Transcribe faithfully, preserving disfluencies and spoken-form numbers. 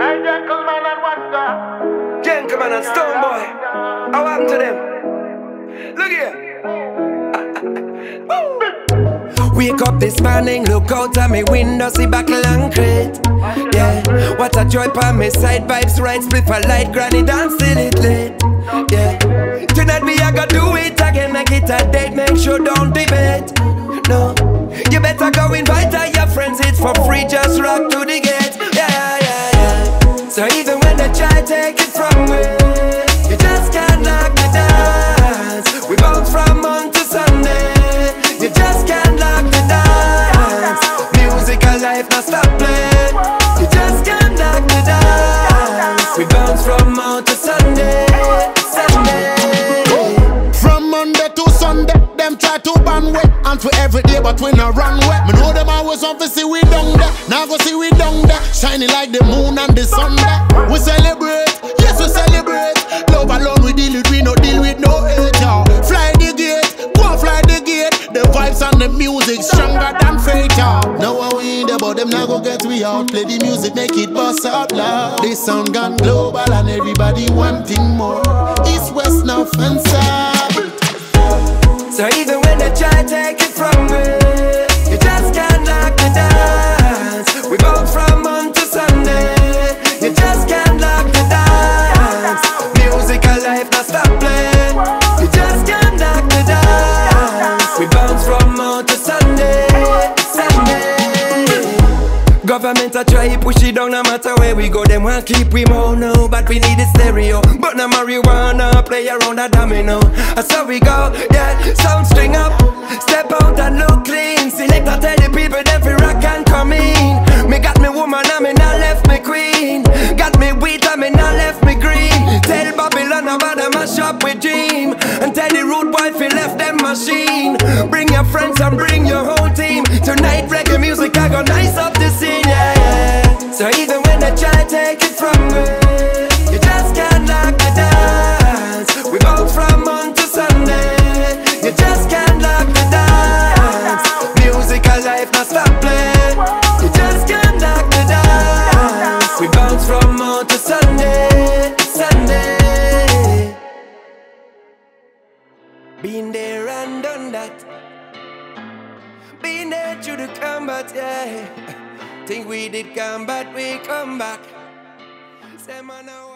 I Gentleman and wonder. Gentleman and Stonebwoy. How happened to them? Look here. Wake up this morning, look out at my window, see buckle and crate. Yeah, what a joy for my side, vibes right, split for light, granny dance till it late. Yeah, tonight we are gonna do it again, make it a date, make sure don't debate. No, you better go invite all your friends, it's for free, just rock to the gate. Yeah, yeah, yeah. So even when they try to take it from me, you just can't lock the dance. We bounce from Monday to Sunday, you just can't lock the dance. Musical life now stop playing, you just can't lock the dance. We bounce from Monday to Sunday, Sunday. From Monday to Sunday, them try to ban way. And for every day, but we no run away. Me know them always want to see we down there. Now go see we down there, shining like the moon and the sun there. We celebrate, yes we celebrate. Love alone we deal with, we no deal with no hate. Yo, fly the gate, go fly the gate. The vibes and the music stronger than fate. Yo, now we in there, but them now go get we out. Play the music, make it bust out loud. This sound gone global and everybody wanting more. East, west, north and south. So even when they try to take it from me, you just can't lock the dance. We bounce from Monday to Sunday, you just can't lock the dance. Musical life not stop playing, you just can't lock the dance. We bounce from Monday to Sunday, Sunday. Government a try push it down, no matter where we go. Them want keep we more now, but we need a stereo. But no marijuana play around a domino. That's how we go, yeah, sound string up. Step out and look clean. Select I tell the people that we rock and come in. Me got me woman and me not left me queen. Got me wheat and me not left me green. Tell Babylon about a mash up with dream. And tell the rude wife he left them machine. Bring your friends and bring your whole team. Tonight reggae music I go nice up the scene, yeah, yeah. So even when they try to take it from me, been there and done that. Been there through the combat, yeah. Think we did combat, we come back. Say man,